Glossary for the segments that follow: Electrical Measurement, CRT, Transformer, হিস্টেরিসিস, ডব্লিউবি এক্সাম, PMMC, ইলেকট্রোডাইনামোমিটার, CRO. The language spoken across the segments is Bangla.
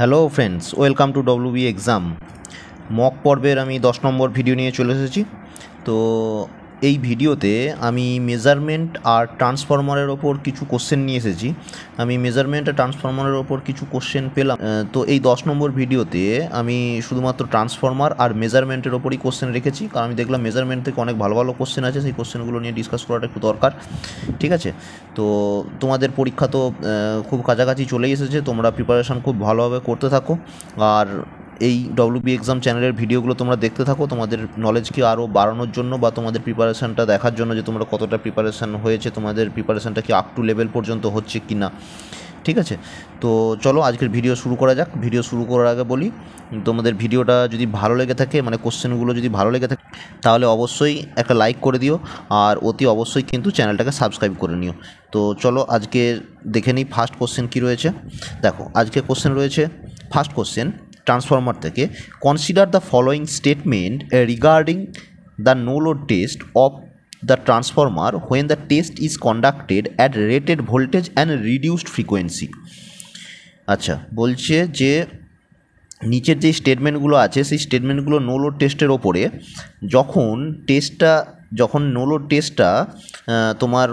Hello friends, welcome to ডব্লিউবি এক্সাম। Mock পর্বের আমি 10 নম্বর ভিডিও নিয়ে চলে এসেছি। তো এই ভিডিওতে আমি মেজারমেন্ট আর ট্রান্সফরমারের ওপর কিছু কোশ্চেন নিয়ে এসেছি। আমি মেজারমেন্ট আর ট্রান্সফরমারের ওপর কিছু কোশ্চেন পেলাম। তো এই 10 নম্বর ভিডিওতে আমি শুধুমাত্র ট্রান্সফরমার আর মেজারমেন্টের ওপরই কোশ্চেন রেখেছি, কারণ আমি দেখলাম মেজারমেন্ট থেকে অনেক ভালো ভালো কোশ্চেন আছে, সেই কোশ্চেনগুলো নিয়ে ডিসকাস করাটা একটু দরকার। ঠিক আছে, তো তোমাদের পরীক্ষা তো খুব কাছাকাছি চলেই এসেছে, তোমরা প্রিপারেশান খুব ভালোভাবে করতে থাকো আর এই ডব্লিউবি এক্সাম চ্যানেলের ভিডিওগুলো তোমরা দেখতে থাকো, তোমাদের নলেজকে আরও বাড়ানোর জন্য বা তোমাদের প্রিপারেশানটা দেখার জন্য যে তোমরা কতটা প্রিপারেশান হয়েছে, তোমাদের প্রিপারেশানটা কি আপ টু লেভেল পর্যন্ত হচ্ছে কি না। ঠিক আছে, তো চলো আজকের ভিডিও শুরু করা যাক। ভিডিও শুরু করার আগে বলি, তোমাদের ভিডিওটা যদি ভালো লেগে থাকে, মানে কোশ্চেনগুলো যদি ভালো লেগে থাকে, তাহলে অবশ্যই একটা লাইক করে দিও আর অতি অবশ্যই কিন্তু চ্যানেলটাকে সাবস্ক্রাইব করে নিও। তো চলো আজকে দেখে নিই ফার্স্ট কোশ্চেন কী রয়েছে। দেখো আজকে কোশ্চেন রয়েছে, ফার্স্ট কোশ্চেন ট্রান্সফরমার থেকে, consider the following statement regarding the no load test of the transformer when the test is conducted at rated voltage and reduced frequency. আচ্ছা, বলছে যে নিচের যে স্টেটমেন্টগুলো আছে সেই স্টেটমেন্টগুলো নো লোড টেস্টের ওপরে, যখন নো লোড টেস্টটা তোমার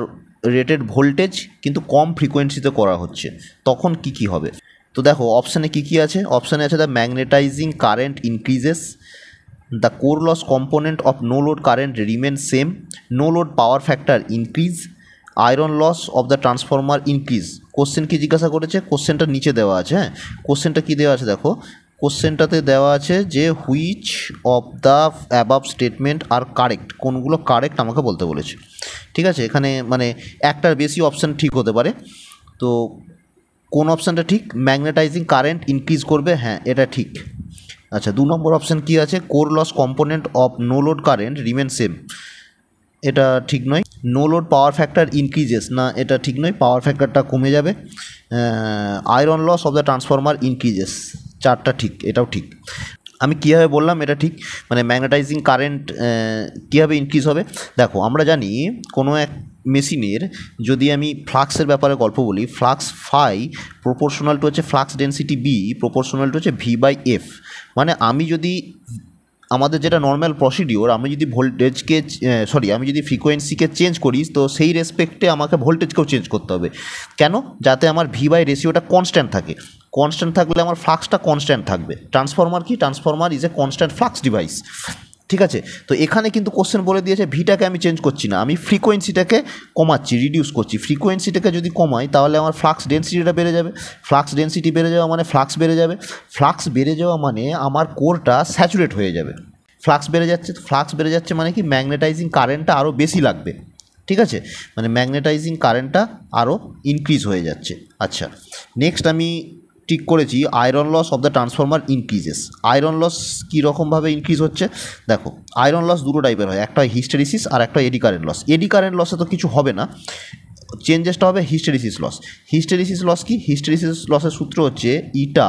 রেটেড ভোল্টেজ কিন্তু কম ফ্রিকোয়েন্সিতে করা হচ্ছে, তখন কি কি হবে। তো দেখো অপশানে কী কী আছে। অপশানে আছে the magnetising current increases, the core loss component of no load current remain same, no load power factor increase, iron loss of the transformer increase. Question কি জিজ্ঞাসা করেছে, কোশ্চেনটা নিচে দেওয়া আছে। হ্যাঁ, কোশ্চেনটা কী দেওয়া আছে দেখো, কোশ্চেনটাতে দেওয়া আছে যে which of the above statement are correct, কোনগুলো কারেক্ট আমাকে বলতে বলেছে। ঠিক আছে, এখানে মানে একটার বেশি অপশান ঠিক হতে পারে। তো কোন অপশানটা ঠিক, ম্যাগনেটাইজিং কারেন্ট ইনক্রিজ করবে, হ্যাঁ এটা ঠিক। আচ্ছা, 2 নম্বর অপশান কী আছে, core loss component of no load current remain same, এটা ঠিক নয়। No load power factor increases, না এটা ঠিক নয়, পাওয়ার ফ্যাক্টরটা কমে যাবে। Iron loss of the transformer increases, 4টা ঠিক, এটাও ঠিক। আমি কীভাবে বললাম এটা ঠিক, মানে ম্যাগনেটাইজিং কারেন্ট কীভাবে ইনক্রিজ হবে। দেখো আমরা জানি কোনো এক মেশিনের যদি আমি ফ্লাক্সের ব্যাপারে গল্প বলি, ফ্লাক্স ফাই প্রপোর্শনাল টু হচ্ছে flux density B proportional to হচ্ছে v/f, মানে আমি যদি আমাদের যেটা নর্মাল প্রসিডিওর, আমি যদি ভোল্টেজকে আমি যদি ফ্রিকোয়েন্সিকে চেঞ্জ করি তো সেই রেসপেক্টে আমাকে ভোল্টেজকেও চেঞ্জ করতে হবে। কেন, যাতে আমার v/রেশিওটা কনস্ট্যান্ট থাকে। কনস্ট্যান্ট থাকলে আমার ফ্লাক্সটা কনস্ট্যান্ট থাকবে। ট্রান্সফরমার কি, transformer is a constant flux device. ঠিক আছে, তো এখানে কিন্তু কোশ্চেন বলে দিয়েছে ভিটাকে আমি চেঞ্জ করছি না, আমি ফ্রিকোয়েন্সিটাকে কমাচ্ছি, রিডিউস করছি। ফ্রিকোয়েন্সিটাকে যদি কমাই তাহলে আমার ফ্লাক্স ডেন্সিটিটা বেড়ে যাবে, ফ্লাক্স ডেন্সিটি বেড়ে যাওয়া মানে ফ্লাক্স বেড়ে যাবে, ফ্লাক্স বেড়ে যাওয়া মানে আমার কোরটা স্যাচুরেট হয়ে যাবে। ফ্লাক্স বেড়ে যাচ্ছে, ফ্লাক্স বেড়ে যাচ্ছে মানে কি, ম্যাগনেটাইজিং কারেন্টটা আরও বেশি লাগবে। ঠিক আছে, মানে ম্যাগনেটাইজিং কারেন্টটা আরও ইনক্রিজ হয়ে যাচ্ছে। আচ্ছা, নেক্সট আমি ঠিক করেছি iron loss of the transformer increases. Iron loss কীরকমভাবে ইনক্রিজ হচ্ছে, দেখো আয়রন লস দুটো টাইপের হয়, একটা হিস্টেরিসিস আর একটা eddy current loss. Eddy current লসে তো কিছু হবে না, চেঞ্জেসটা হবে হিস্টেরিসিস লস। হিস্টেরিসিস লস কি, হিস্টেরিসিস লসের সূত্র হচ্ছে eta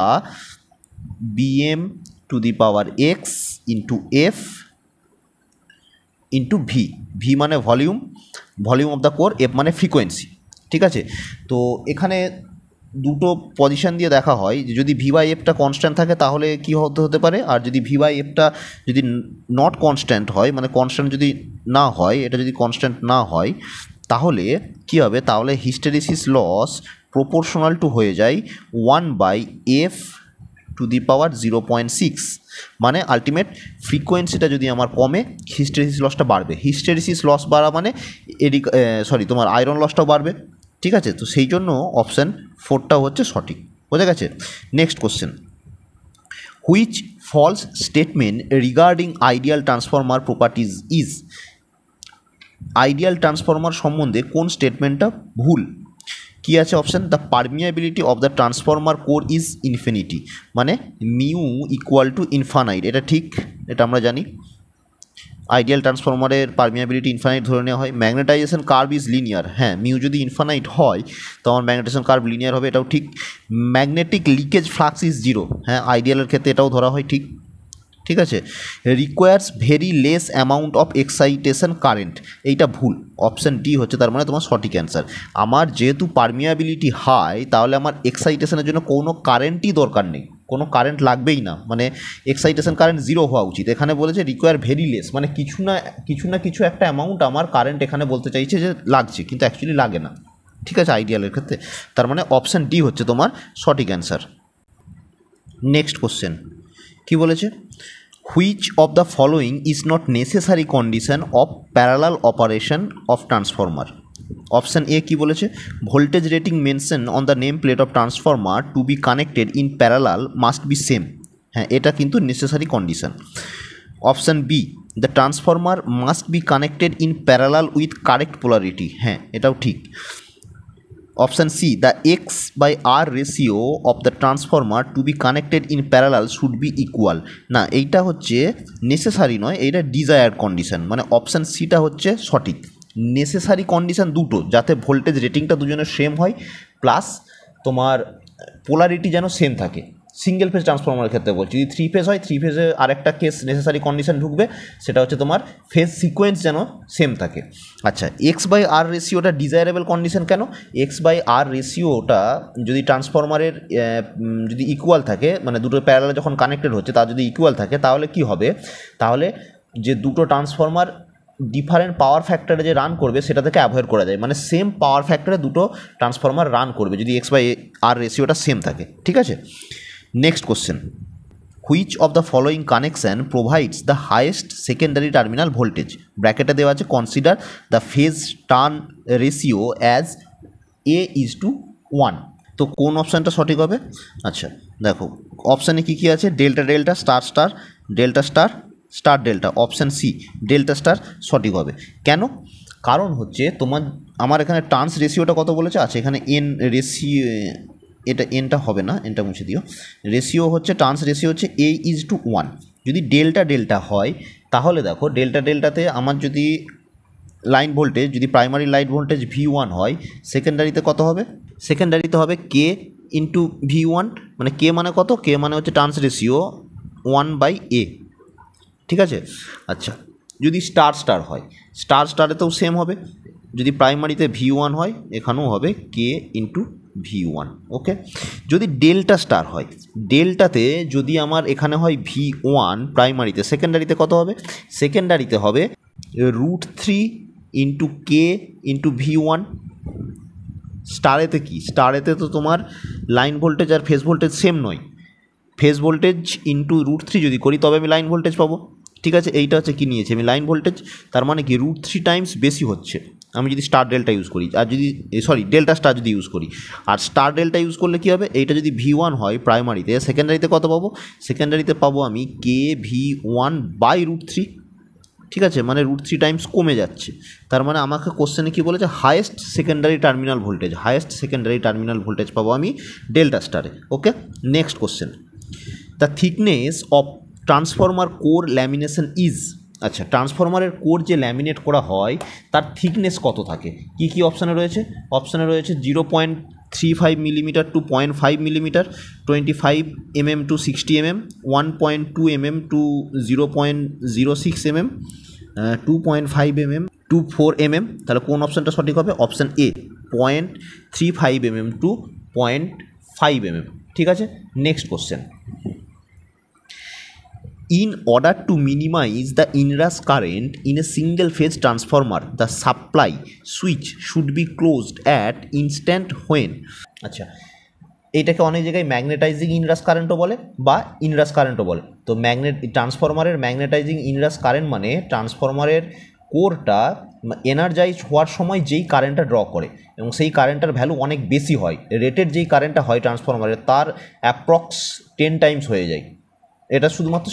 bm⁴x into f into v, v মানে volume, volume of the core, f মানে ফ্রিকোয়েন্সি। ঠিক আছে, তো এখানে দুটো পজিশান দিয়ে দেখা হয় যে যদি v/fটা কনস্ট্যান্ট থাকে তাহলে কি হতে পারে, আর যদি v/fটা যদি নট কনস্ট্যান্ট হয়, মানে কনস্ট্যান্ট যদি না হয়, এটা যদি কনস্ট্যান্ট না হয় তাহলে কি হবে, তাহলে হিস্টেরিসিস লস প্রপোর্শনাল টু হয়ে যায় 1/f⁴, মানে আলটিমেট ফ্রিকোয়েন্সিটা যদি আমার কমে হিস্টেরিসিস লসটা বাড়বে। হিস্টেরিসিস লস বাড়া মানে তোমার আয়রন লসটাও বাড়বে। ঠিক আছে, তো সেই জন্য অপশান 4টা হচ্ছে সঠিক, বোঝা গেছে। Next question, which false statement regarding ideal transformer properties is, ideal transformer সম্বন্ধে কোন স্টেটমেন্টটা ভুল। কি আছে option, the permeability of the transformer core is infinity, মানে μ = এটা ঠিক, এটা আমরা জানি আইডিয়াল ট্রান্সফরমারের পারমিয়াবিলিটি ইনফানাইট ধরে নেওয়া হয়। ম্যাগনেটাইজেশন কার্ভ ইজ লিনিয়ার, হ্যাঁ মিউ যদি ইনফানাইট হয় তো আমার ম্যাগনেটাইজেশন কার্ভ লিনিয়ার হবে, এটাও ঠিক। ম্যাগনেটিক লিকেজ ফ্লাক্স ইজ 0, হ্যাঁ আইডিয়ালের ক্ষেত্রে এটাও ধরা হয় ঠিক। ঠিক আছে, requires very less amount of excitation current, এইটা ভুল, অপশান ডি হচ্ছে তার মানে তোমার সঠিক অ্যান্সার। আমার যেহেতু পারমিয়াবিলিটি হাই তাহলে আমার এক্সাইটেশনের জন্য কোনো কারেন্টই দরকার নেই। কোনো কারেন্ট লাগবেই না, মানে এক্সাইটেশন কারেন্ট জিরো হওয়া উচিত। এখানে বলেছে রিকোয়ার ভেরি লেস, মানে কিছু না কিছু একটা অ্যামাউন্ট আমার কারেন্ট এখানে বলতে চাইছে যে লাগছে, কিন্তু অ্যাকচুয়ালি লাগে না। ঠিক আছে, আইডিয়ালের ক্ষেত্রে তার মানে অপশান ডি হচ্ছে তোমার সঠিক অ্যান্সার। নেক্সট কোশ্চেন কি বলেছে, which of the following is not necessary condition of parallel operation of transformer. Option A কি বলেছে, voltage rating mention on the name plate of transformer to be connected in parallel must be same. হ্যাঁ, এটা কিন্তু necessary condition. Option B, the transformer must be connected in parallel with correct polarity. হ্যাঁ, এটাও ঠিক। Option C, the X by R ratio of the transformer to be connected in parallel should be equal. না, এইটা হচ্ছে নেসেসারি নয়, এইটা ডিজায়ার্ড কন্ডিশন, মানে অপশান সিটা হচ্ছে সঠিক। নেসেসারি কন্ডিশান দুটো, যাতে ভোল্টেজ রেটিংটা দুজনের সেম হয়, প্লাস তোমার পোলারিটি যেন সেম থাকে। সিঙ্গেল ফেজ ট্রান্সফর্মারের ক্ষেত্রে বলছি, যদি থ্রি ফেজ হয়, থ্রি ফেজে আরেকটা কেস নেসেসারি কন্ডিশান ঢুকবে, সেটা হচ্ছে তোমার ফেজ সিকোয়েন্স যেন সেম থাকে। আচ্ছা, এক্স বাই আর রেশিওটা ডিজায়ারেবল কন্ডিশান কেন? এক্স বাই আর রেশিওটা যদি ট্রান্সফর্মারের যদি ইকুয়াল থাকে, মানে দুটো প্যারালাল যখন কানেক্টেড হচ্ছে তা যদি ইকুয়াল থাকে, তাহলে কি হবে, তাহলে যে দুটো ট্রান্সফর্মার ডিফারেন্ট পাওয়ার ফ্যাক্টরে যে রান করবে সেটা থেকে অ্যাভয়েড করা যায়, মানে সেম পাওয়ার ফ্যাক্টরে দুটো ট্রান্সফর্মার রান করবে যদি এক্স বাই আর রেশিওটা সেম থাকে। ঠিক আছে, next question, which of the following connection provides the highest secondary terminal voltage. ব্র্যাকেটে দেওয়া আছে consider the phase turn ratio as A is to one. তো কোন অপশানটা সঠিক হবে? আচ্ছা দেখো, অপশানে কী কী আছে, delta delta star star delta star star delta. Option C, delta star সঠিক হবে। কেন? কারণ হচ্ছে তোমার আমার এখানে টার্নস রেশিওটা কত বলেছে, আছে এখানে এন রেশিও, এটা এনটা হবে না, এনটা মুছে দিও। রেশিও হচ্ছে টার্নস রেশিও হচ্ছে এ ইজ টু ওয়ান। যদি ডেল্টা ডেল্টা হয় তাহলে দেখো, ডেল্টা ডেল্টাতে আমার যদি লাইন ভোল্টেজ, যদি primary line voltage V one হয়, সেকেন্ডারিতে কত হবে? সেকেন্ডারিতে হবে কে ইন্টু ভি ওয়ান, মানে কে মানে কত, কে মানে হচ্ছে টার্নস রেশিও ওয়ান বাই এ। ঠিক আছে, আচ্ছা যদি স্টার স্টার হয়, স্টার স্টারেতেও সেম হবে, যদি প্রাইমারিতে ভি ওয়ান হয় এখানেও হবে K into V one. Okay, যদি ডেল্টা স্টার হয়, ডেল্টাতে যদি আমার এখানে হয় ভি ওয়ান প্রাইমারিতে, সেকেন্ডারিতে কত হবে? সেকেন্ডারিতে হবে root three into K into V one. স্টারেতে কি, স্টারেতে তো তোমার লাইন ভোল্টেজ আর ফেজ ভোল্টেজ সেম নয়, phase voltage into root three যদি করি তবে আমি লাইন ভোল্টেজ পাবো। ঠিক আছে, এইটা হচ্ছে কী নিয়েছি আমি, লাইন ভোল্টেজ, তার মানে কি রুট থ্রি টাইমস বেশি হচ্ছে আমি যদি স্টার ডেল্টা ইউজ করি, আর যদি ডেল্টা স্টার যদি ইউজ করি। আর স্টার ডেল্টা ইউজ করলে কী হবে, এইটা যদি ভি ওয়ান হয় প্রাইমারিতে, সেকেন্ডারিতে কত পাবো? সেকেন্ডারিতে পাবো আমি K V one by root three. ঠিক আছে, মানে রুট থ্রি টাইমস কমে যাচ্ছে, তার মানে আমাকে কোশ্চেনে কী বলেছে, highest secondary terminal voltage, highest secondary terminal voltage পাবো আমি ডেল্টা স্টারে। Okay, next question, the thickness of transformer core lamination is. আচ্ছা, ট্রান্সফর্মারের কোর যে ল্যামিনেট করা হয় তার থিকনেস কত থাকে? কি কি অপশানে রয়েছে? অপশানে রয়েছে 0.35 millimetre to 0.5 millimetre, 25 mm to 60 mm, 1.2 mm to 0.06 mm, 2.5 mm to 4 mm। তাহলে কোন অপশানটা সঠিক হবে? Option A, 0.35 mm to 0.5 mm। ঠিক আছে, next question, in order to minimize the inrush current in a single phase transformer the supply switch should be closed at instant when। আচ্ছা, এইটাকে অনেক জায়গায় ম্যাগনেটাইজিং ইনরাস কারেন্টও বলে বা ইনরাস কারেন্টও বলে। তো ট্রান্সফরমারের ম্যাগনেটাইজিং ইনরাস কারেন্ট মানে ট্রান্সফরমারের কোরটা এনার্জাইজ হওয়ার সময় যেই কারেন্টটা ড্র করে, এবং সেই কারেন্টটার ভ্যালু অনেক বেশি হয়, রেটেড যেই কারেন্টটা হয় ট্রান্সফরমারের তার অ্যাপ্রক্স 10 times হয়ে যায়। এটা শুধুমাত্র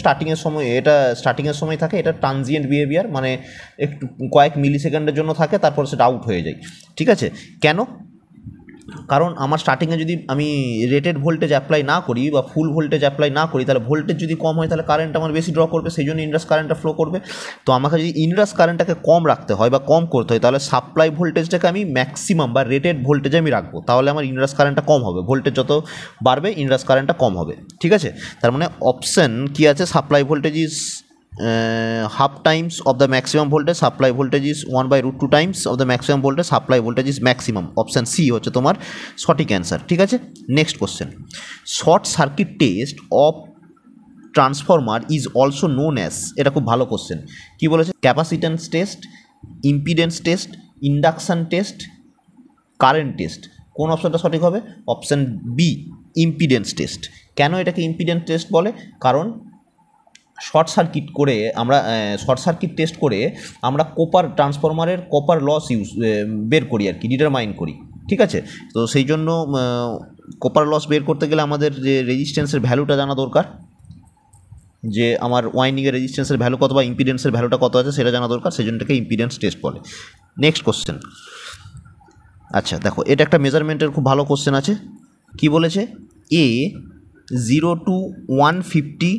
স্টার্টিংয়ের সময় থাকে, এটা ট্রানজিয়েন্ট বিহেভিয়ার, মানে একটু কয়েক মিলি সেকেন্ডের জন্য থাকে, তারপর সেটা আউট হয়ে যায়। ঠিক আছে, কেন? কারণ আমার স্টার্টিংয়ে যদি আমি রেটেড ভোল্টেজ অ্যাপ্লাই না করি বা ফুল ভোল্টেজ অ্যাপ্লাই না করি, তাহলে ভোল্টেজ যদি কম হয় তাহলে কারেন্ট আমার বেশি ড্র করবে, সেই জন্য ইনরাস কারেন্টটা ফ্লো করবে। তো আমাকে যদি ইনরাস কারেন্টটাকে কম রাখতে হয় বা কম করতে হয়, তাহলে সাপ্লাই ভোল্টেজটাকে আমি ম্যাক্সিমাম বা রেটেড ভোল্টেজে আমি রাখবো, তাহলে আমার ইনরাস কারেন্টটা কম হবে। ভোল্টেজ যত বাড়বে ইনরাস কারেন্টটা কম হবে। ঠিক আছে, তার মানে অপশান কী আছে, supply voltage is half times of the maximum voltage, supply voltage is 1/√2 times of the maximum voltage, supply voltage is maximum. Option C হচ্ছে তোমার সঠিক অ্যান্সার। ঠিক আছে, next question, short circuit test of transformer is also known as, এটা খুব ভালো কোশ্চেন। কী বলেছে? Capacitance test, impedance test, induction test, current test. কোন অপশনটা সঠিক হবে? Option B, impedance test. কেন এটাকে ইম্পিডেন্স টেস্ট বলে? কারণ শর্ট সার্কিট টেস্ট করে আমরা কপার ট্রান্সফরমারের কপার লস ইউজ বের করি আর কি, ডিটারমাইন করি। ঠিক আছে, তো সেই জন্য কপার লস বের করতে গেলে আমাদের যে রেজিস্ট্যান্সের ভ্যালুটা জানা দরকার, যে আমার ওয়াইন্ডিংয়ের রেজিস্ট্যান্সের ভ্যালু কত বা ইম্পিডেন্সের ভ্যালুটা কত আছে সেটা জানা দরকার, সেই জন্যটাকে ইম্পিডেন্স টেস্ট বলে। নেক্সট কোশ্চেন, আচ্ছা দেখো, এটা একটা মেজারমেন্টের খুব ভালো কোশ্চেন আছে। কি বলেছে? এ 0 to 150,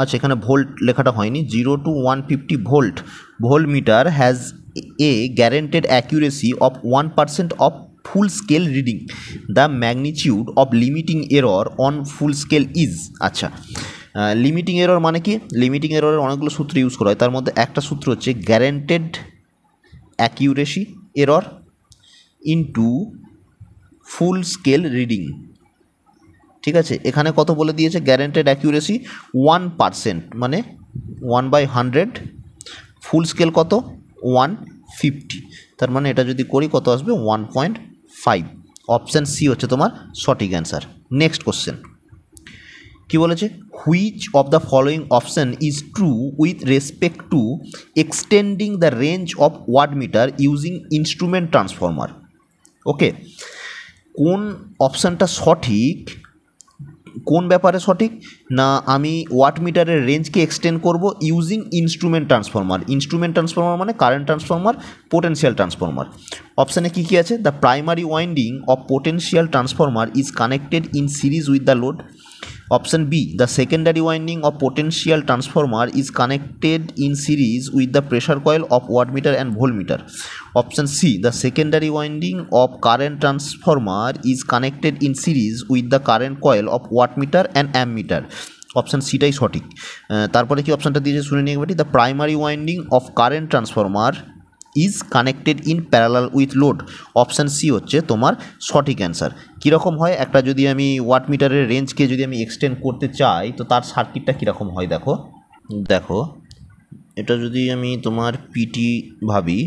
আচ্ছা এখানে ভোল্ট লেখাটা হয়নি, 0 to 150 volt voltmeter has a guaranteed accuracy of 1% of full scale reading, the magnitude of limiting error on full scale is. আচ্ছা, লিমিটিং এরর মানে কি? লিমিটিং এররের অনেকগুলো সূত্র ইউজ করা হয়, তার মধ্যে একটা সূত্র হচ্ছে guaranteed accuracy error into full scale reading. ঠিক আছে, এখানে কত বলে দিয়েছে? গ্যারেন্টেড অ্যাকিউরেসি 1%, মানে 1/100, ফুল স্কেল কত? 150, তার মানে এটা যদি করি কত আসবে? 1.5। অপশান সি হচ্ছে তোমার সঠিক অ্যান্সার। নেক্সট কোশ্চেন, কি বলেছে? Which of the following option is true with respect to extending the range of watt meter using instrument transformer. Okay, কোন অপশানটা সঠিক? কোন ব্যাপারে সঠিক? না আমি ওয়াট মিটারের রেঞ্জকে এক্সটেন্ড করব using instrument transformer. Instrument transformer মানে কারেন্ট ট্রান্সফরমার, পোটেনশিয়াল ট্রান্সফরমার। অপশানে কী কী আছে? The primary winding of potential transformer is connected in series with the load. Option B, the secondary winding of potential transformer is connected in series with the pressure coil of watt meter and volt meter. Option C, the secondary winding of current transformer is connected in series with the current coil of watt meter and ammeter. Option সিটাই সঠিক। তারপরে কি অপশানটা দিয়েছে শুনে নিয়ে একবারটি, the primary winding of current transformer is connected in parallel with load. Option C হচ্ছে তোমার সঠিক অ্যান্সার। কীরকম হয়? একটা যদি আমি ওয়াট মিটারের রেঞ্জকে যদি আমি এক্সটেন্ড করতে চাই তো তার সার্কিটটা কীরকম হয় দেখো। দেখো এটা যদি আমি তোমার পিটি ভাবি,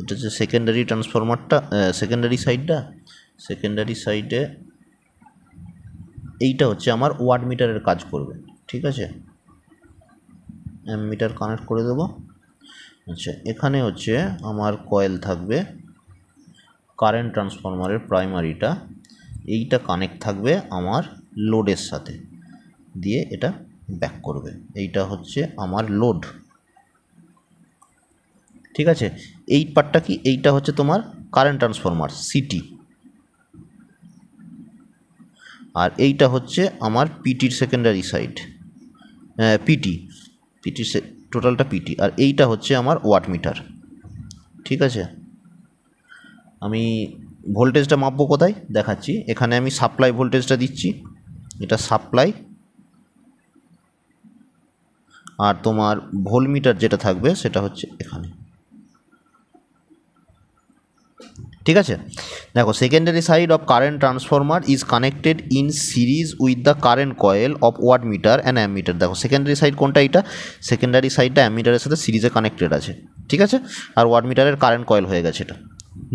এটা হচ্ছে সেকেন্ডারি ট্রান্সফরমারটা, সেকেন্ডারি সাইডে এইটা হচ্ছে আমার ওয়াট মিটারের কাজ করবে। ঠিক আছে, অ্যামমিটার কানেক্ট করে দেবো। আচ্ছা, এখানে হচ্ছে আমার কয়েল থাকবে কারেন্ট ট্রান্সফরমারের প্রাইমারিটা, এইটা কানেক্ট থাকবে আমার লোডের সাথে, দিয়ে এটা ব্যাক করবে। এইটা হচ্ছে আমার লোড। ঠিক আছে, এই পার্টটা কি? এইটা হচ্ছে তোমার কারেন্ট ট্রান্সফরমার সিটি, আর এইটা হচ্ছে আমার পিটির সেকেন্ডারি সাইড, পিটির টোটালটা পিটি, আর এইটা হচ্ছে আমার ওয়াট মিটার। ঠিক আছে, আমি ভোল্টেজটা মাপবো কোথায় দেখাচ্ছি। এখানে আমি সাপ্লাই ভোল্টেজটা দিচ্ছি, এটা সাপ্লাই, আর তোমার ভোল্ট মিটার যেটা থাকবে সেটা হচ্ছে এখানে। ঠিক আছে, দেখো secondary side of current transformer is connected in series with the current coil of watt meter and ammeter. দেখো সেকেন্ডারি সাইড কোনটা? এটা সেকেন্ডারি সাইডটা অ্যামমিটারের সাথে সিরিজে কানেক্টেড আছে। ঠিক আছে, আর ওয়াট মিটারের কারেন্ট কয়েল হয়ে গেছে এটা।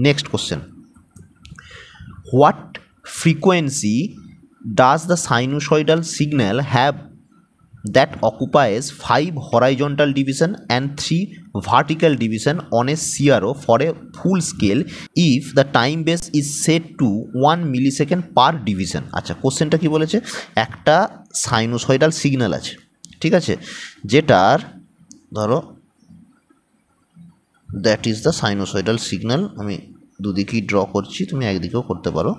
Next question, what frequency does the sinusoidal signal have that occupies 5 horizontal division and 3 vertical division on a CRO for a full scale if the time base is set to 1 millisecond per division. আচ্ছা, কোশ্চেনটা কি বলেছে? একটা সাইনোসয়েডাল সিগন্যাল আছে, ঠিক আছে, যেটার ধরো that is the sinusoidal signal. আমি দুদিকেই ড্র করছি, তুমি একদিকেও করতে পারো।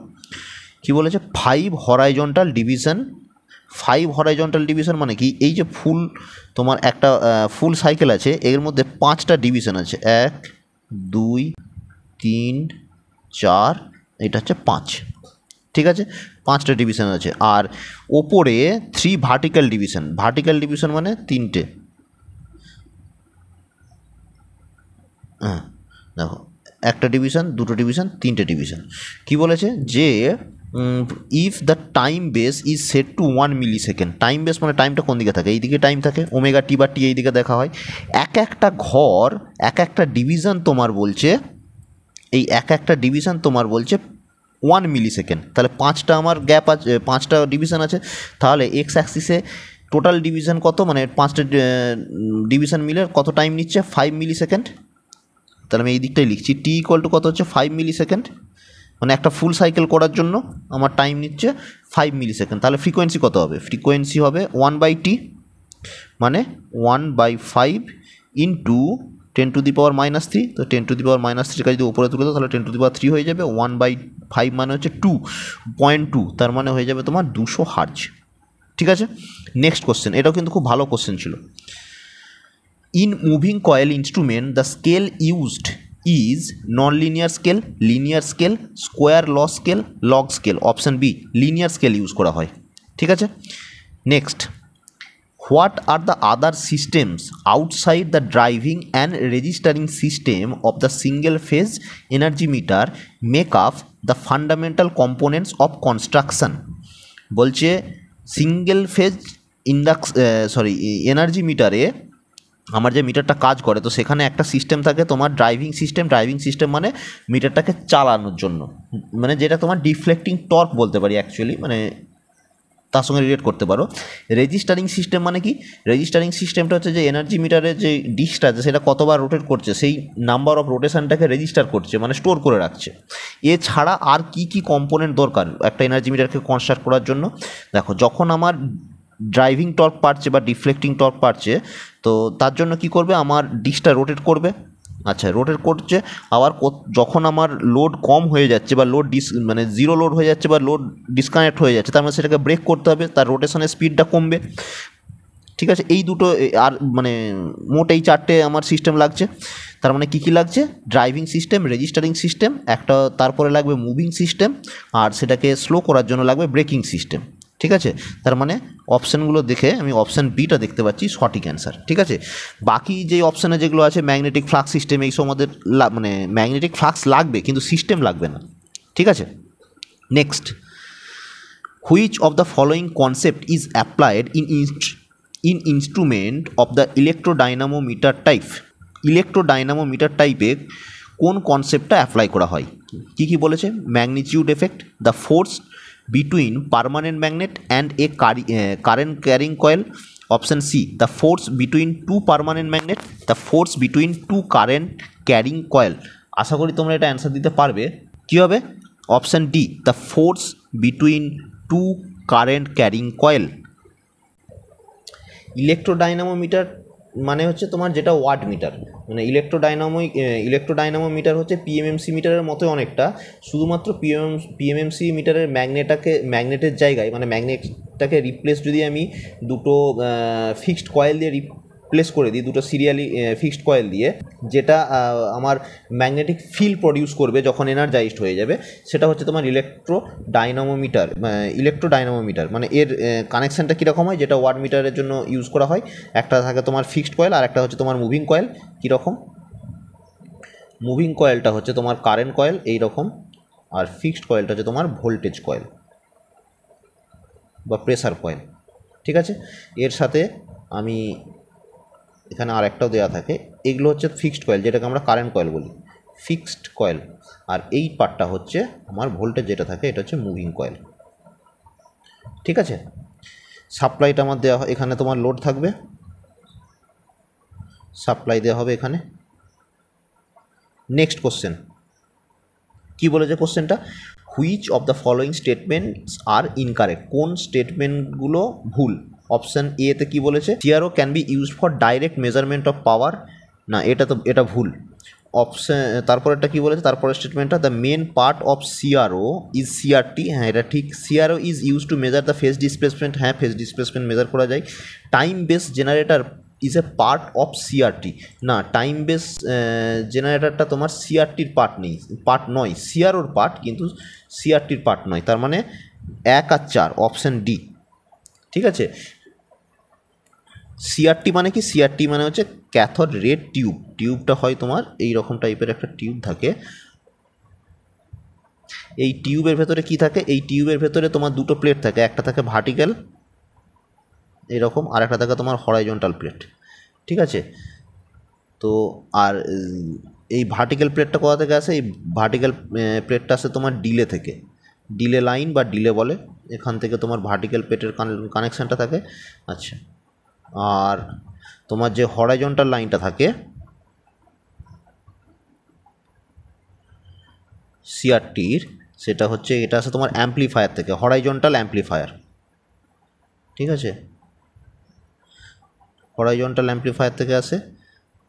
কি বলেছে? 5 horizontal division মানে কি? এই যে ফুল তোমার একটা ফুল সাইকেল আছে, এর মধ্যে 5টা ডিভিশন আছে, 1 2 3 4, এটা হচ্ছে 5। ঠিক আছে পাঁচটা ডিভিশন আছে আর উপরে 3 ভার্টিক্যাল ডিভিশন মানে তিনটে হ্যাঁ দেখো একটা ডিভিশন দুটো ডিভিশন তিনটে ডিভিশন কি বলেছে যে if the time base is set to 1 millisecond time base মানে টাইমটা কোন দিকে থাকে এই দিকে টাইম থাকে ওমেগা টি বা টি এই দিকে দেখা হয় এক একটা ঘর এক একটা ডিভিশন তোমার বলছে এই এক একটা ডিভিশন তোমার বলছে 1 millisecond তাহলে পাঁচটা আমার গ্যাপ আছে পাঁচটা ডিভিশন আছে তাহলে x axis এ টোটাল ডিভিশন কত মানে পাঁচটা ডিভিশন মিলে কত টাইম নিচ্ছে 5 millisecond তাহলে আমি এই দিকটাই লিখছি t equal to কত হচ্ছে 5 millisecond মানে একটা ফুল সাইকেল করার জন্য আমার টাইম নিচ্ছে 5 মিলিসেকেন্ড তাহলে ফ্রিকোয়েন্সি কত হবে ফ্রিকোয়েন্সি হবে 1/t মানে 1/5 ইনটু 10⁻³ তো 10⁻³ কে যদি উপরে তুলে দাও তাহলে 10⁻³ হয়ে যাবে 1/5 মানে হচ্ছে 2.2 তার মানে হয়ে যাবে তোমার 200 হার্জ ঠিক আছে নেক্সট কোশ্চেন এটাও কিন্তু খুব ভালো কোশ্চেন ছিল in moving coil instrument the scale used is non-linear scale, linear scale, square law scale, log scale. Option B, linear scale use করা হয় ঠিক আছে next what are the other systems outside the driving and registering system of the single phase energy meter make up the fundamental components of construction বলছে single phase energy meter এ আমার যে মিটারটা কাজ করে তো সেখানে একটা সিস্টেম থাকে তোমার ড্রাইভিং সিস্টেম মানে মিটারটাকে চালানোর জন্য মানে যেটা তোমার ডিফ্লেক্টিং টর্ক বলতে পারি অ্যাকচুয়ালি মানে তার সঙ্গে রিলেট করতে পারো রেজিস্টারিং সিস্টেম মানে কি রেজিস্টারিং সিস্টেমটা হচ্ছে যে এনার্জি মিটারের যে ডিস্কটা আছে সেটা কতবার রোটেট করছে সেই নাম্বার অফ রোটেশনটাকে রেজিস্টার করছে মানে স্টোর করে রাখছে এছাড়া আর কি কি কম্পোনেন্ট দরকার একটা এনার্জি মিটারকে কনস্ট্রাক্ট করার জন্য দেখো যখন আমার ড্রাইভিং টর্ক পাচ্ছে বা ডিফ্লেক্টিং টর্ক পাচ্ছে তো তার জন্য কি করবে আমার ডিস্কটা রোটেট করবে আচ্ছা রোটেট করছে আবার যখন আমার লোড কম হয়ে যাচ্ছে বা লোড মানে জিরো লোড হয়ে যাচ্ছে বা লোড ডিসকানেক্ট হয়ে যাচ্ছে তার মানে সেটাকে ব্রেক করতে হবে তার রোটেশনের স্পিডটা কমবে ঠিক আছে এই দুটো আর মানে মোট এই চারটে আমার সিস্টেম লাগছে তার মানে কী কী লাগছে ড্রাইভিং সিস্টেম রেজিস্টারিং সিস্টেম একটা তারপরে লাগবে মুভিং সিস্টেম আর সেটাকে স্লো করার জন্য লাগবে ব্রেকিং সিস্টেম ঠিক আছে তার মানে অপশানগুলো দেখে আমি অপশান বিটা দেখতে পাচ্ছি সঠিক অ্যান্সার ঠিক আছে বাকি যে অপশানে যেগুলো আছে ম্যাগনেটিক ফ্লাক্স সিস্টেম এইসব আমাদের মানে ম্যাগনেটিক ফ্লাক্স লাগবে কিন্তু সিস্টেম লাগবে না ঠিক আছে next which of the following concept is applied in instrument of the ইলেকট্রোডাইনামোমিটার type ইলেকট্রোডাইনামোমিটার টাইপে কোন কনসেপ্টটা অ্যাপ্লাই করা হয় কী কী বলেছে magnitude effect the force between permanent magnet and a current carrying coil option C the force between two permanent magnet the force between two current carrying coil আশা করি তোমরা এটা অ্যান্সার দিতে পারবে কি হবে option D the force between two current carrying coil ইলেকট্রোডাইনামোমিটার মানে হচ্ছে তোমার যেটা ওয়াট মিটার মানে ইলেকট্রোডাইনামোমিটার হচ্ছে পিএমএমসি মিটারের মতো অনেকটা শুধুমাত্র পিএমএমসি মিটারের ম্যাগনেটের জায়গায় মানে ম্যাগনেটটাকে রিপ্লেস যদি আমি দুটো ফিক্সড কয়েল দিয়ে রিপ্লেস করে দিই দুটো সিরিয়ালি ফিক্সড কয়েল দিয়ে যেটা আমার ম্যাগনেটিক ফিল্ড প্রডিউস করবে যখন এনার্জাইজড হয়ে যাবে সেটা হচ্ছে তোমার ইলেকট্রোডাইনামোমিটার মানে এর কানেকশানটা কীরকম হয় যেটা ওয়াট মিটারের জন্য ইউজ করা হয় একটা থাকে তোমার ফিক্সড কয়েল আর একটা হচ্ছে তোমার মুভিং কয়েল কীরকম মুভিং কয়েলটা হচ্ছে তোমার কারেন্ট কয়েল এই রকম আর ফিক্সড কয়েলটা হচ্ছে তোমার ভোল্টেজ কয়েল বা প্রেসার কয়েল ঠিক আছে এর সাথে আমি এখানে আর একটাও দেওয়া থাকে এগুলো হচ্ছে ফিক্সড কয়েল যেটাকে আমরা কারেন্ট কয়েল বলি ফিক্সড কয়েল আর এই পার্টটা হচ্ছে আমার ভোল্টেজ যেটা থাকে এটা হচ্ছে মুভিং কয়েল ঠিক আছে সাপ্লাইটা আমার দেওয়া হয় এখানে তোমার লোড থাকবে সাপ্লাই দেওয়া হবে এখানে নেক্সট কোশ্চেন কী বলেছে কোশ্চেনটা which of the following statements are incorrect কোন স্টেটমেন্টগুলো ভুল অপশান এ তে কী বলেছে CRO can be used for direct measurement of power না এটা তো এটা ভুল অপশান তারপরেরটা কী বলেছে তারপরের স্টেটমেন্টটা the main part of CRO is CRT হ্যাঁ এটা ঠিক CRO is used to measure the phase displacement হ্যাঁ ফেস ডিসপ্লেসমেন্ট মেজার করা যায় time base generator is a part of CRT না টাইম বেস জেনারেটরটা তোমার সিআরটির পার্ট নেই পার্ট নয় সিআরওর পার্ট কিন্তু সিআরটির পার্ট নয় তার মানে 1 আর 4 অপশন ডি ঠিক আছে সিআরটি মানে কি সিআরটি মানে হচ্ছে ক্যাথোড রে টিউব টিউবটা হয় তোমার এই রকম টাইপের একটা টিউব থাকে এই টিউবের ভেতরে কি থাকে এই টিউবের ভেতরে তোমার দুটো প্লেট থাকে একটা থাকে ভার্টিক্যাল এই রকম আর একটা থাকে তোমার হরাইজন্টাল প্লেট ঠিক আছে তো আর এই ভার্টিক্যাল প্লেটটা কোথা থেকে আসে এই ভার্টিক্যাল প্লেটটা আসে তোমার ডিলে থেকে ডিলে লাইন বা ডিলে বলে এখান থেকে তোমার ভার্টিক্যাল প্লেটের কানেকশনটা থাকে আচ্ছা আর তোমার যে হরাইজন্টাল লাইনটা থাকে সিআরটির সেটা হচ্ছে এটা আসে তোমার অ্যাম্পলিফায়ার থেকে হরাইজন্টাল অ্যাম্পলিফায়ার ঠিক আছে হরাইজন্টাল অ্যাম্পলিফায়ার থেকে আসে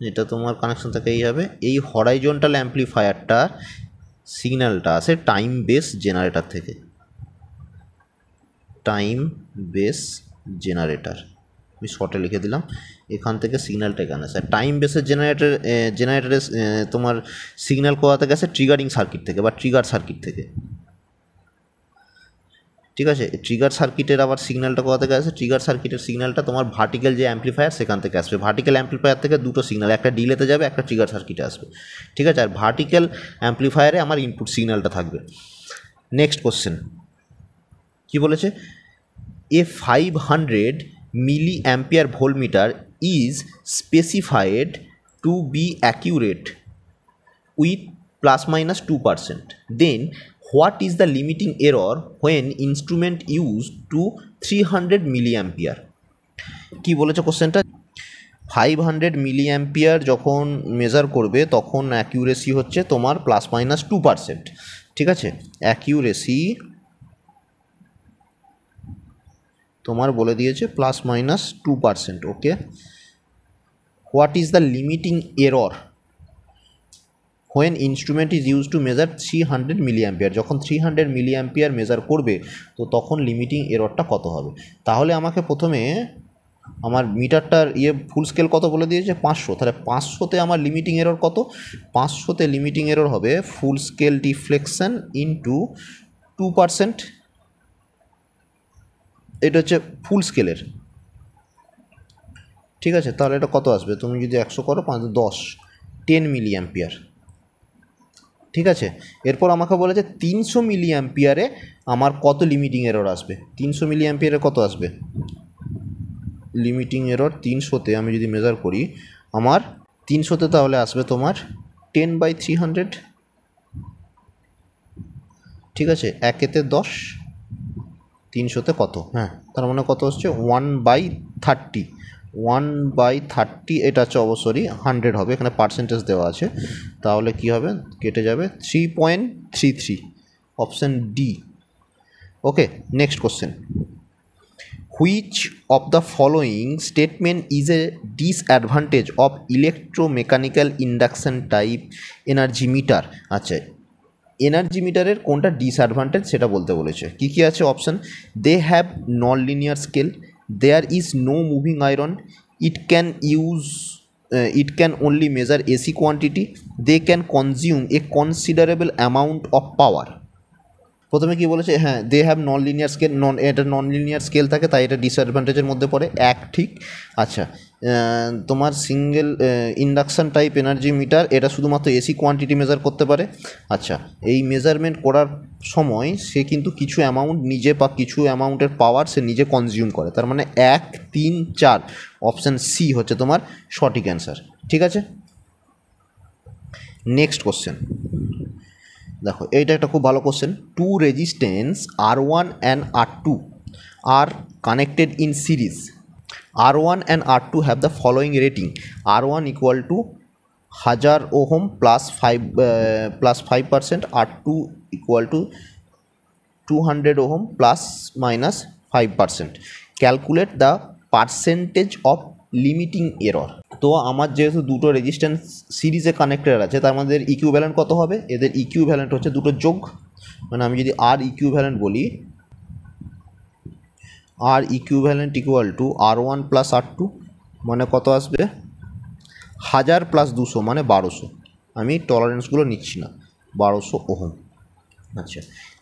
এটা তোমার কানেকশন থেকে এই হবে এই হরাইজন্টাল অ্যাম্পলিফায়ারটা সিগন্যালটা আসে টাইম বেস জেনারেটর থেকে টাইম বেস জেনারেটর আমি শর্টে লিখে দিলাম এখান থেকে সিগন্যালটা এখানে আসে টাইম বেসের জেনারেটরের তোমার সিগন্যাল কোথা থেকে আসে ট্রিগারিং সার্কিট থেকে বা ট্রিগার সার্কিট থেকে ঠিক আছে ট্রিগার সার্কিটের আবার সিগন্যালটা কোথা থেকে আসে ট্রিগার সার্কিটের সিগন্যালটা তোমার ভার্টিক্যাল যে অ্যাম্পলিফায়ার সেখান থেকে আসবে ভার্টিক্যাল অ্যাম্পলিফায়ার থেকে দুটো সিগন্যাল একটা ডিলেতে যাবে একটা ট্রিগার সার্কিটে আসবে ঠিক আছে আর ভার্টিক্যাল অ্যাম্পলিফায়ারে আমার ইনপুট সিগন্যালটা থাকবে নেক্সট কোশ্চেন কী বলেছে এ 500 milliampere voltmeter is specified to be accurate with plus minus 2%. Then what is the limiting error when instrument used to 300 milliampere? কি বলেছে কোশ্চেনটা 500 milliampere যখন মেজার করবে তখন অ্যাকিউরেসি হচ্ছে তোমার প্লাস মাইনাস 2%. ঠিক আছে অ্যাকিউরেসি তোমার বলে দিয়েছে plus minus 2% okay what is the limiting error when instrument is use to measure 300 milliampere যখন 300 মিলিঅ্যাম্পিয়ার মেজার করবে তো তখন লিমিটিং এররটা কত হবে তাহলে আমাকে প্রথমে আমার মিটারটার ফুল স্কেল কত বলে দিয়েছে 500 তাহলে 500 তে আমার লিমিটিং এরর কত 500 তে লিমিটিং এরর হবে ফুল স্কেল ডিফ্লেকশন ইনটু 2% এটা হচ্ছে ফুল স্কেলের ঠিক আছে তাহলে এটা কত আসবে তুমি যদি 100 করো 10 মিলিঅ্যাম্পিয়ার ঠিক আছে এরপর আমাকে বলেছে 300 মিলিঅ্যাম্পিয়ারে আমার কত লিমিটিং এরর আসবে 300 মিলিঅ্যাম্পিয়ারে কত আসবে লিমিটিং এরর 300 তে আমি যদি মেজার করি আমার 300 তে তাহলে আসবে তোমার 10/300 ঠিক আছে 1/10 300 কত হ্যাঁ তার মানে কত হচ্ছে 1/30 1/30 এটা হচ্ছে অবশ্যই 100 হবে এখানে পার্সেন্টেজ দেওয়া আছে তাহলে কি হবে কেটে যাবে 3.33 option D okay next question which of the following statement is a disadvantage of electromechanical induction type energy meter আচ্ছা এনার্জি মিটারের কোনটা ডিসঅ্যাডভান্টেজ সেটা বলতে বলেছে কি কি আছে option they have non linear scale there is no moving iron it can only measure AC quantity they can consume a considerable amount of power প্রথমে কি বলেছে হ্যাঁ they have non linear scale এটা নন লিনিয়ার স্কেল থাকে তাই এটা ডিসঅ্যাডভান্টেজের মধ্যে পড়ে এক ঠিক আচ্ছা তোমার single induction type energy meter এটা শুধুমাত্র এসি কোয়ান্টিটি মেজার করতে পারে আচ্ছা এই মেজারমেন্ট করার সময় সে কিন্তু কিছু অ্যামাউন্ট নিজে বা কিছু অ্যামাউন্টের পাওয়ার সে নিজে কনজিউম করে তার মানে 1, 3, 4 অপশান সি হচ্ছে তোমার সঠিক অ্যান্সার ঠিক আছে নেক্সট কোশ্চেন দেখো এইটা একটা খুব ভালো question two resistance R1 and R2 are connected in series R1 and R2 have the following rating R1 equal to 1000 ohm plus 5% R2 equal to 200 ohm plus minus 5% calculate the percentage of limiting error তো আমার যেহেতু দুটো রেজিস্ট্যান্স সিরিজে কানেক্টেড আছে তার মধ্যে ইকুইভ্যালেন্ট কত হবে এদের ইকুইভ্যালেন্ট হচ্ছে দুটো যোগ মানে আমি যদি আর ইকুইভ্যালেন্ট বলি R equivalent equal to R1 plus R2 মানে কত আসবে 1000 + 200 মানে 1200। আমি টলারেন্সগুলো নিচ্ছি না, 1200 ওহম। আচ্ছা,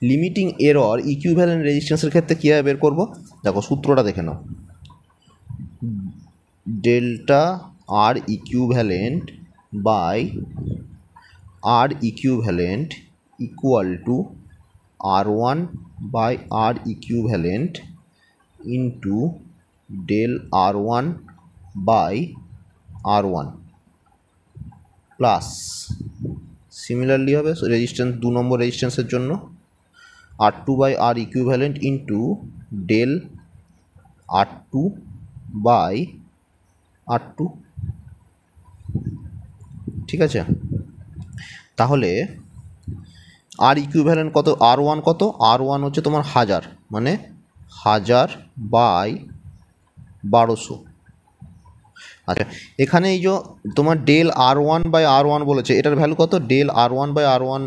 লিমিটিং এরর ইকুইভ্যালেন্ট রেজিস্ট্যান্সের ক্ষেত্রে কীভাবে বের করবো, দেখো সূত্রটা দেখে নাও। Delta R equivalent by R equivalent equal to R1 by R equivalent into del R1 by R1 plus similarly হবে রেজিস্ট্যান্স 2 নম্বর রেজিস্ট্যান্সের জন্য R2 by R equivalent into del R2 by R2। ঠিক আছে, তাহলে আর ইকুইভ্যালেন্ট কত, R1 কত, R1 হচ্ছে তোমার 1000 মানে 1000 / 1200। আচ্ছা, এখানে এই যে তোমার ডেল R1 বাই R1 বলেছে, এটার ভ্যালু কত, del R1 by R1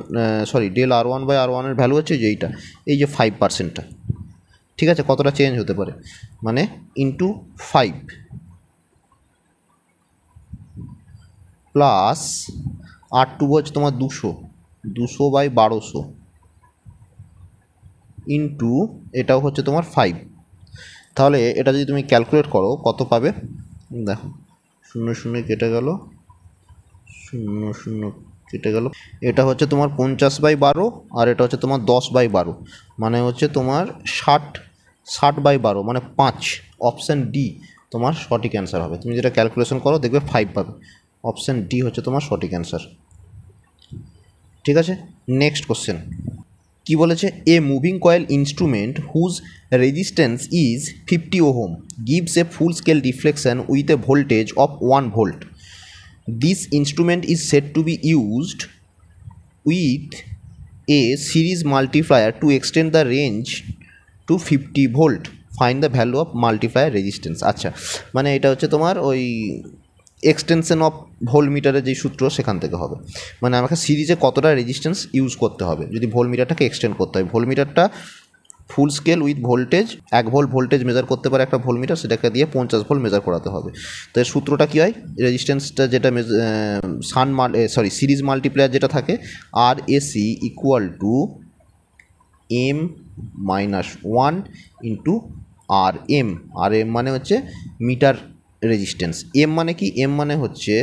sorry del R1 by R1 এর ভ্যালু হচ্ছে যে এইটা, এই যে 5%টা। ঠিক আছে, কতটা চেঞ্জ হতে পারে মানে ইন্টু 5 প্লাস R2 হচ্ছে তোমার 200 বাই 1200 ইন্টু এটাও হচ্ছে তোমার 5। তাহলে এটা যদি তুমি ক্যালকুলেট করো কত পাবে, দেখো 0 0 কেটে গেল, 0 0 কেটে গেল, এটা হচ্ছে তোমার 50 বাই 12 আর এটা হচ্ছে তোমার 10 বাই 12 মানে হচ্ছে তোমার 60 বাই 12 মানে 5। অপশান ডি তোমার সঠিক অ্যান্সার হবে। তুমি যেটা ক্যালকুলেশন করো দেখবে 5 পাবে, অপশান ডি হচ্ছে তোমার সঠিক অ্যান্সার। ঠিক আছে, নেক্সট কোশ্চেন কি বলেছে, a moving coil instrument whose resistance is 50 ohm gives a full scale reflection with a voltage of 1 volt. This instrument is said to be used with a series multiplier to extend the range to 50 volt. Find the value of multiplier resistance. আচ্ছা, মানে এটা হচ্ছে তোমার ওই এক্সটেনশন অফ ভোল্টমিটারের যে সূত্র সেখান থেকে হবে, মানে আমাকে সিরিজে কতটা রেজিস্ট্যান্স ইউজ করতে হবে যদি ভোল্টমিটারটাকে এক্সটেন্ড করতে হয়। ভোল্টমিটারটা full scale with voltage, 1 volt voltage measure করতে পারে একটা ভোল্টমিটার, সেটাকে দিয়ে 50 ভোল্ট মেজার করাতে হবে। তো এর সূত্রটা কী হয়, রেজিস্ট্যান্সটা যেটা সিরিজ মাল্টিপ্লায়ার যেটা থাকে, RAC equal to M-1 into RM। RM মানে হচ্ছে মিটার রেজিস্ট্যান্স, এম মানে কি, এম মানে হচ্ছে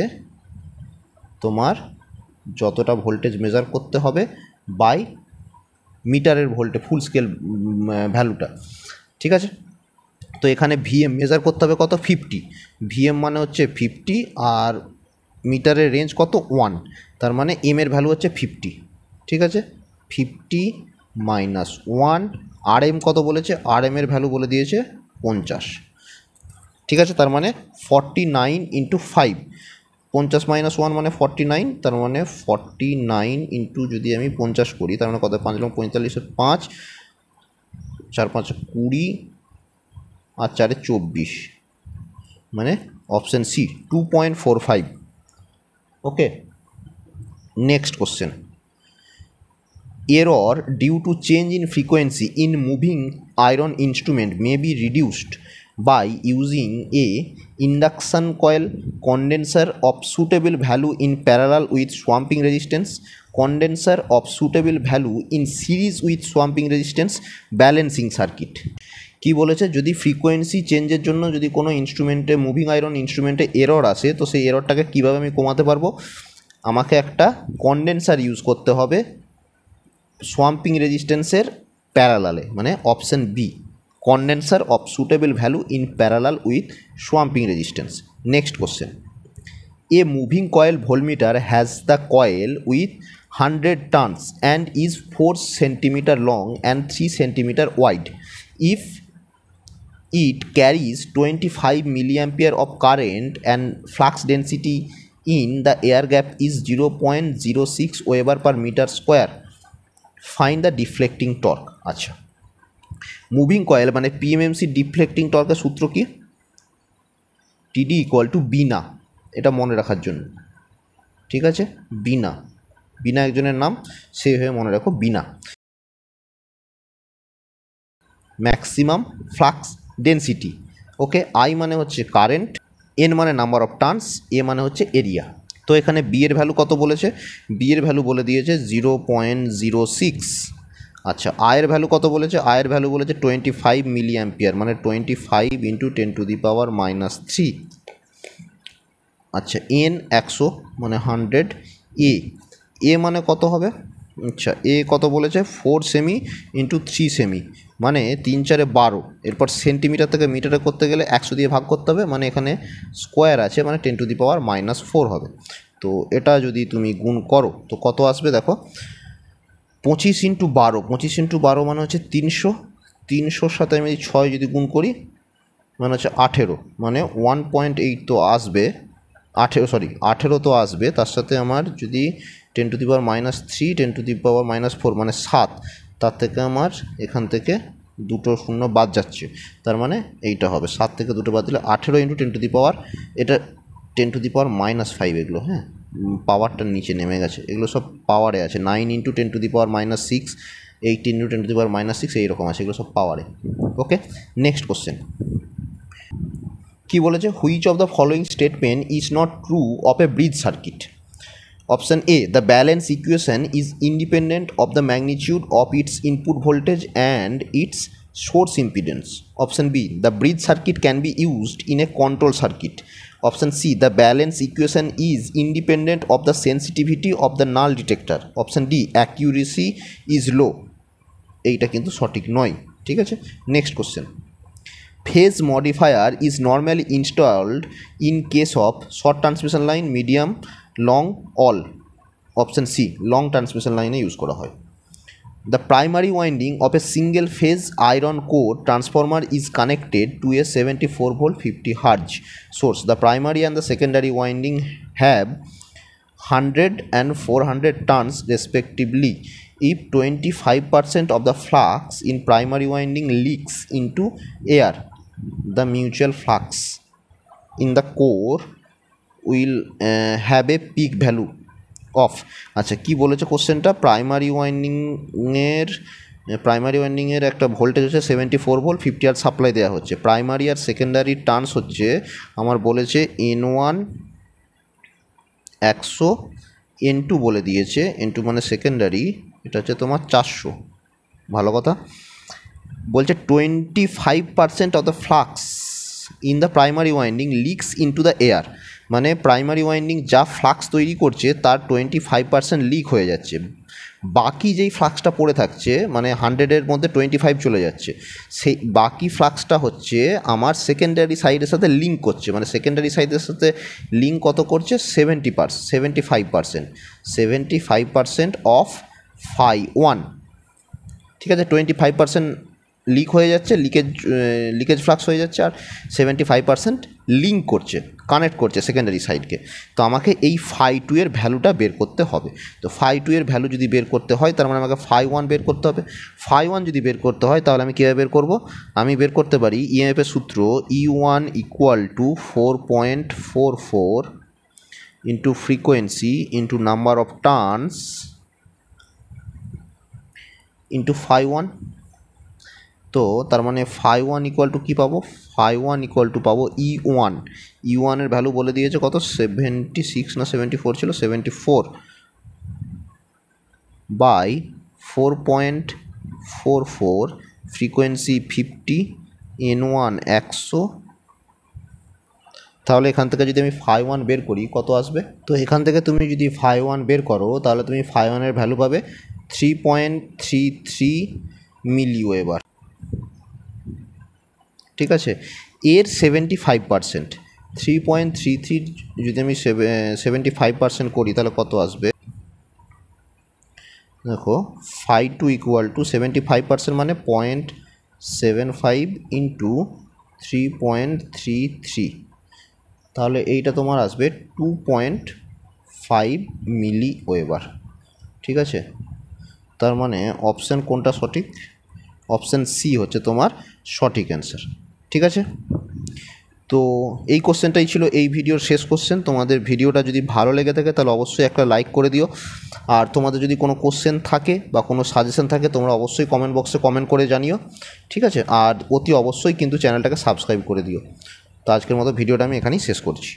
তোমার যতটা ভোল্টেজ মেজার করতে হবে বাই মিটারের ভোল্টেজ ফুল স্কেল ভ্যালুটা। ঠিক আছে, তো এখানে ভিএম মেজার করতে হবে কত, 50। ভিএম মানে হচ্ছে 50 আর মিটারের রেঞ্জ কত, 1, তার মানে এম এর ভ্যালু হচ্ছে 50। ঠিক আছে, 50 - 1। আর এম কত বলেছে, আর এম এর ভ্যালু বলে দিয়েছে 50। ঠিক আছে, তার মানে 49 × 5, 50 - 1 মানে 49, তার মানে 49 × যদি আমি 50 করি তার মানে কত, 5 × 45 5, 4 × 5 20 আর 4 × 24 মানে option C 2.45। Okay, next question, error due to change in frequency in moving iron instrument may be reduced by using a induction coil condenser of suitable value in parallel with swamping resistance, condenser of suitable value in series with swamping resistance, balancing circuit। কি বলেছে, যদি ফ্রিকোয়েন্সি চেঞ্জের জন্য যদি কোনো ইনস্ট্রুমেন্টে মুভিং আয়রন ইনস্ট্রুমেন্টে এরর আসে, তো সেই এররটাকে কীভাবে আমি কমাতে পারবো, আমাকে একটা কনডেন্সার ইউজ করতে হবে সোয়াম্পিং রেজিস্ট্যান্সের প্যারালালে, মানে option B condenser of suitable value in parallel with swamping resistance. Next question, a moving coil voltmeter has the coil with 100 turns and is 4 centimetre long and 3 centimetre wide. If it carries 25 mA of current and flux density in the air gap is 0.06 Wb/m²। Find the deflecting torque. আচ্ছা, মুভিং কয়েল মানে PMMC ডিফ্লেক্টিং টর্কের সূত্র কি, TD = বিনা, এটা মনে রাখার জন্য। ঠিক আছে, বিনা, বিনা একজনের নাম, সেই হয়ে মনে রাখো বিনা। Maximum flux density, okay, I মানে হচ্ছে কারেন্ট, n মানে নাম্বার অফ টার্নস, a মানে হচ্ছে এরিয়া। তো এখানে b এর ভ্যালু কত বলেছে? b এর ভ্যালু বলে দিয়েছে 0.06। আচ্ছা, i এর ভ্যালু কত বলেছে? i এর ভ্যালু বলেছে 25 মিলি অ্যাম্পিয়ার, মানে 25 × 10⁻³ আচ্ছা, n 100 মানে 100, a a মানে কত হবে? আচ্ছা, এ কত বলেছে? 4 সেমি × 3 সেমি, মানে 3×4=12। এরপর সেন্টিমিটার থেকে মিটারে করতে গেলে 100 দিয়ে ভাগ করতে হবে, মানে এখানে স্কোয়ার আছে, মানে 10⁻⁻4 হবে। তো এটা যদি তুমি গুণ করো তো কত আসবে দেখো, 25 × 12। 25 × 12 মানে হচ্ছে 300, 300র সাথে আমি 6 যদি গুণ করি মানে হচ্ছে 18, মানে 1.8 তো আসবে, 18 তো আসবে। তার সাথে আমার যদি 10⁻³ 10⁻⁻4 মানে 7, তার থেকে আমার এখান থেকে 2 শূন্য বাদ যাচ্ছে, তার মানে এইটা হবে 7 থেকে 2 বাদ দিলে 18 × 10⁻, এটা 10⁻⁻5, এগুলো হ্যাঁ পাওয়ারটা নিচে নেমে গেছে, এগুলো সব পাওয়ারে আছে। 9 × 10⁻⁻6, 18 × 10⁻⁻6 এইরকম আছে, এগুলো সব পাওয়ারে। ওকে, নেক্সট কোশ্চেন কি বলেছে? Which of the following statement is not true of a bridge circuit? Option A, the balance equation is independent of the magnitude of its input voltage and its source impedance. Option B, the bridge circuit can be used in a control circuit. Option C, the balance equation is independent of the sensitivity of the null detector. Option D, accuracy is low. এইটা কিন্তু সঠিক নয়, ঠিক আছে। Next question, phase modifier is normally installed in case of short transmission line, medium, long, all. Option C, long transmission লাইনে ইউজ করা হয়। The primary winding of a single phase iron core transformer is connected to a 74V 50Hz source. The primary and the secondary winding have 100 and 400 turns respectively. If 25% of the flux in primary winding leaks into air, the mutual flux in the core will have a peak value of. আচ্ছা, কি বলেছে কোশ্চেনটা? প্রাইমারি ওয়াইন্ডিংয়ের একটা ভোল্টেজ হচ্ছে 74V 50Hz সাপ্লাই দেওয়া হচ্ছে। প্রাইমারি আর সেকেন্ডারি টার্নস হচ্ছে আমার বলেছে N1 100, N2 বলে দিয়েছে, N2 মানে সেকেন্ডারি, এটা হচ্ছে তোমার 400। ভালো কথা বলছে 25% of the flux in the primary winding leaks into the air, মানে প্রাইমারি ওয়াইন্ডিং যা ফ্লাক্স তৈরি করছে তার 25% লিক হয়ে যাচ্ছে, বাকি যেই ফ্লাক্সটা পড়ে থাকছে মানে 100-এর মধ্যে 25 চলে যাচ্ছে, সেই বাকি ফ্লাক্সটা হচ্ছে আমার সেকেন্ডারি সাইডের সাথে লিঙ্ক করছে, মানে সেকেন্ডারি সাইডের সাথে লিঙ্ক কত করছে? 75% অফ Φ1, ঠিক আছে। 25% লিক হয়ে যাচ্ছে, লিকেজ ফ্লাক্স হয়ে যাচ্ছে, আর 75% লিঙ্ক করছে, কানেক্ট করছে সেকেন্ডারি সাইডকে। তো আমাকে এই Φ2 এর ভ্যালুটা বের করতে হবে। তো Φ2 এর ভ্যালু যদি বের করতে হয় তার মানে আমাকে Φ1 বের করতে হবে। Φ1 যদি বের করতে হয় তাহলে আমি কীভাবে বের করব? আমি বের করতে পারি ইএমএফ এর সূত্র E1 = 4.44 × frequency into number of turns into Φ1। তো তার মানে Φ1 = কী পাবো? Φ1 = পাবো E1 এর ভ্যালু বলে দিয়েছে কত? 76 না 74 ছিল, 74/4.44, ফ্রিকোয়েন্সি 50, N1 100। তাহলে এখান থেকে যদি আমি Φ1 বের করি কত আসবে? তো এখান থেকে তুমি যদি Φ1 বের করো তাহলে তুমি Φ1 এর ভ্যালু পাবে 3.33 মিলিওয়েবার, ঠিক আছে। এর 75% 3.33 যদি আমি 75% করি তাহলে কত আসবে? দেখো Φ2 = 75% মানে 0.75 × 3.33, তাহলে এইটা তোমার আসবে 2.5 মিলিওয়েবার, ঠিক আছে। তার মানে অপশান কোনটা সঠিক? অপশান সি হচ্ছে তোমার সঠিক অ্যান্সার, ঠিক আছে। তো এই কোশ্চেনটাই ছিল এই ভিডিওর শেষ কোশ্চেন। তোমাদের ভিডিওটা যদি ভালো লেগে থাকে তাহলে অবশ্যই একটা লাইক করে দিও, আর তোমাদের যদি কোনো কোশ্চেন থাকে বা কোনো সাজেশন থাকে তোমরা অবশ্যই কমেন্ট বক্সে কমেন্ট করে জানিও, ঠিক আছে। আর অতি অবশ্যই কিন্তু চ্যানেলটাকে সাবস্ক্রাইব করে দিও। তো আজকের মতো ভিডিওটা আমি এখানেই শেষ করছি।